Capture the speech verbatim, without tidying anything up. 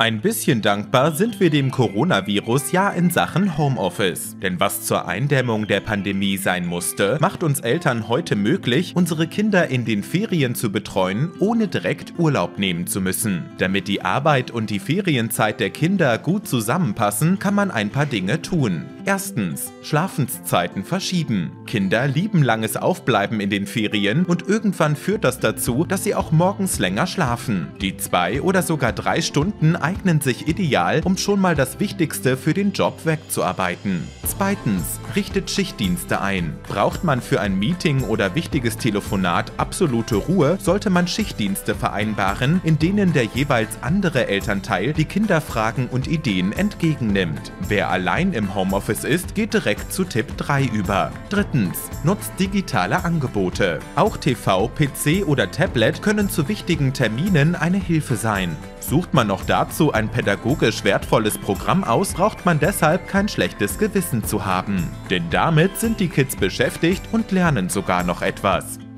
Ein bisschen dankbar sind wir dem Coronavirus ja in Sachen Homeoffice. Denn was zur Eindämmung der Pandemie sein musste, macht uns Eltern heute möglich, unsere Kinder in den Ferien zu betreuen, ohne direkt Urlaub nehmen zu müssen. Damit die Arbeit und die Ferienzeit der Kinder gut zusammenpassen, kann man ein paar Dinge tun. Erstens, Schlafenszeiten verschieben. Kinder lieben langes Aufbleiben in den Ferien und irgendwann führt das dazu, dass sie auch morgens länger schlafen. Die zwei oder sogar drei Stunden eignen sich ideal, um schon mal das Wichtigste für den Job wegzuarbeiten. Zweitens, richtet Schichtdienste ein. Braucht man für ein Meeting oder wichtiges Telefonat absolute Ruhe, sollte man Schichtdienste vereinbaren, in denen der jeweils andere Elternteil die Kinderfragen und Ideen entgegennimmt. Wer allein im Homeoffice ist, geht direkt zu Tipp drei über. Drittens, nutzt digitale Angebote. Auch T V, P C oder Tablet können zu wichtigen Terminen eine Hilfe sein. Sucht man noch dazu ein pädagogisch wertvolles Programm aus, braucht man deshalb kein schlechtes Gewissen zu haben. Denn damit sind die Kids beschäftigt und lernen sogar noch etwas.